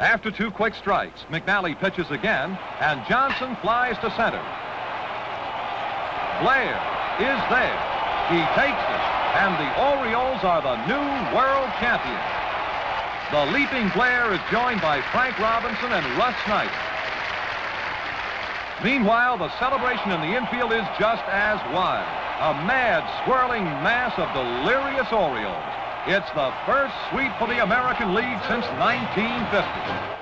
After two quick strikes, McNally pitches again, and Johnson flies to center. Blair is there. He takes it, and the Orioles are the new world champions. The leaping Blair is joined by Frank Robinson and Russ Snyder. Meanwhile, the celebration in the infield is just as wild. A mad, swirling mass of delirious Orioles. It's the first sweep for the American League since 1950.